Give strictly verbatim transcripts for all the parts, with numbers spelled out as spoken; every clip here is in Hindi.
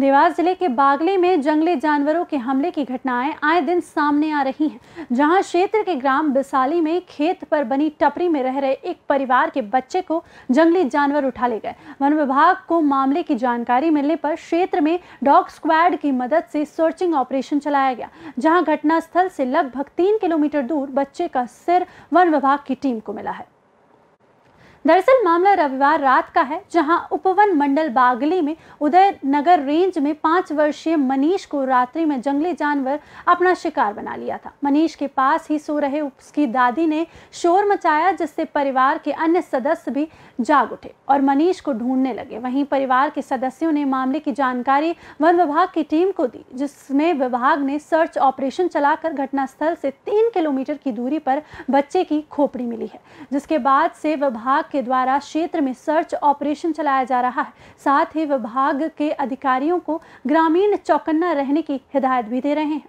देवास जिले के बागली में जंगली जानवरों के हमले की घटनाएं आए दिन सामने आ रही हैं, जहां क्षेत्र के ग्राम बिसाली में खेत पर बनी टपरी में रह रहे एक परिवार के बच्चे को जंगली जानवर उठा ले गए। वन विभाग को मामले की जानकारी मिलने पर क्षेत्र में डॉग स्क्वाड की मदद से सर्चिंग ऑपरेशन चलाया गया, जहां घटनास्थल से लगभग तीन किलोमीटर दूर बच्चे का सिर वन विभाग की टीम को मिला है। दरअसल मामला रविवार रात का है, जहां उपवन मंडल बागली में उदय नगर रेंज में पाँच वर्षीय मनीष को रात्रि में जंगली जानवर अपना शिकार बना लिया था। मनीष के पास ही सो रहे उसकी दादी ने शोर मचाया, जिससे परिवार के अन्य सदस्य भी जाग उठे और मनीष को ढूंढने लगे। वहीं परिवार के सदस्यों ने मामले की जानकारी वन विभाग की टीम को दी, जिसमें विभाग ने सर्च ऑपरेशन चलाकर घटनास्थल से तीन किलोमीटर की दूरी पर बच्चे की खोपड़ी मिली है, जिसके बाद से विभाग के द्वारा क्षेत्र में सर्च ऑपरेशन चलाया जा रहा है। साथ ही विभाग के अधिकारियों को ग्रामीण चौकन्ना रहने की हिदायत भी दे रहे हैं।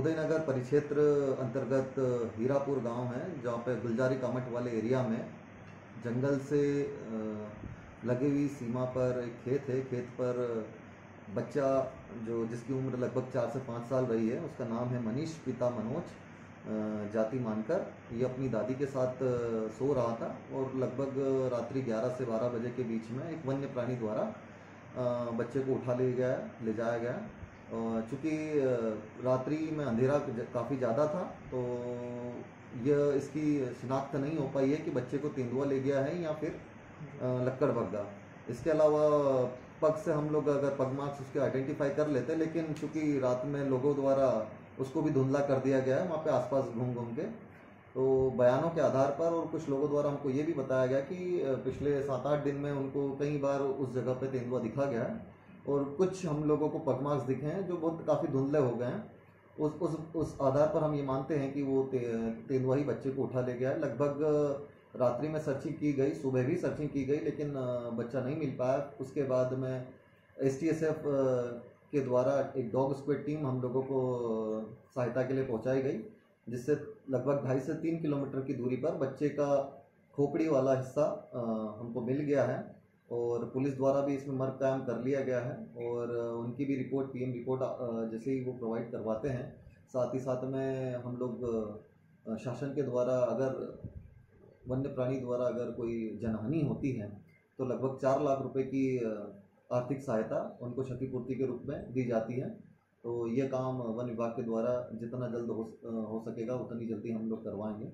उदयनगर परिक्षेत्र अंतर्गत हीरापुर गांव है, जहां पे गुलजारी कामठ वाले एरिया में जंगल से लगी हुई सीमा पर एक खेत है। खेत पर बच्चा जो जिसकी उम्र लगभग चार से पाँच साल रही है, उसका नाम है मनीष, पिता मनोज, जाति मानकर, ये अपनी दादी के साथ सो रहा था और लगभग रात्रि ग्यारह से बारह बजे के बीच में एक वन्य प्राणी द्वारा बच्चे को उठा ले गया ले जाया गया। चूँकि रात्रि में अंधेरा काफ़ी ज़्यादा था, तो यह इसकी शिनाख्त नहीं हो पाई है कि बच्चे को तेंदुआ ले गया है या फिर लक्कड़ बग्गा। इसके अलावा पग से हम लोग अगर पग मार्क्स उसके आइडेंटिफाई कर लेते, लेकिन चूंकि रात में लोगों द्वारा उसको भी धुंधला कर दिया गया है वहाँ पे आसपास घूम घूम के। तो बयानों के आधार पर और कुछ लोगों द्वारा हमको ये भी बताया गया कि पिछले सात आठ दिन में उनको कई बार उस जगह पे तेंदुआ दिखा गया है और कुछ हम लोगों को पग मार्क्स दिखे हैं जो बहुत काफ़ी धुंधले हो गए हैं। उस उस उस आधार पर हम ये मानते हैं कि वो ते, तेंदुआ ही बच्चे को उठा ले गया है। लगभग रात्रि में सर्चिंग की गई, सुबह भी सर्चिंग की गई, लेकिन बच्चा नहीं मिल पाया। उसके बाद में एसटीएसएफ के द्वारा एक डॉग स्क्वाड टीम हम लोगों को सहायता के लिए पहुंचाई गई, जिससे लगभग ढाई से तीन किलोमीटर की दूरी पर बच्चे का खोपड़ी वाला हिस्सा हमको मिल गया है और पुलिस द्वारा भी इसमें मर्ग कायम कर लिया गया है और उनकी भी रिपोर्ट पीएम रिपोर्ट जैसे ही वो प्रोवाइड करवाते हैं। साथ ही साथ में हम लोग शासन के द्वारा अगर वन्य प्राणी द्वारा अगर कोई जनहानि होती है तो लगभग चार लाख रुपए की आर्थिक सहायता उनको क्षतिपूर्ति के रूप में दी जाती है। तो ये काम वन विभाग के द्वारा जितना जल्द हो, हो सकेगा उतनी जल्दी हम लोग करवाएंगे।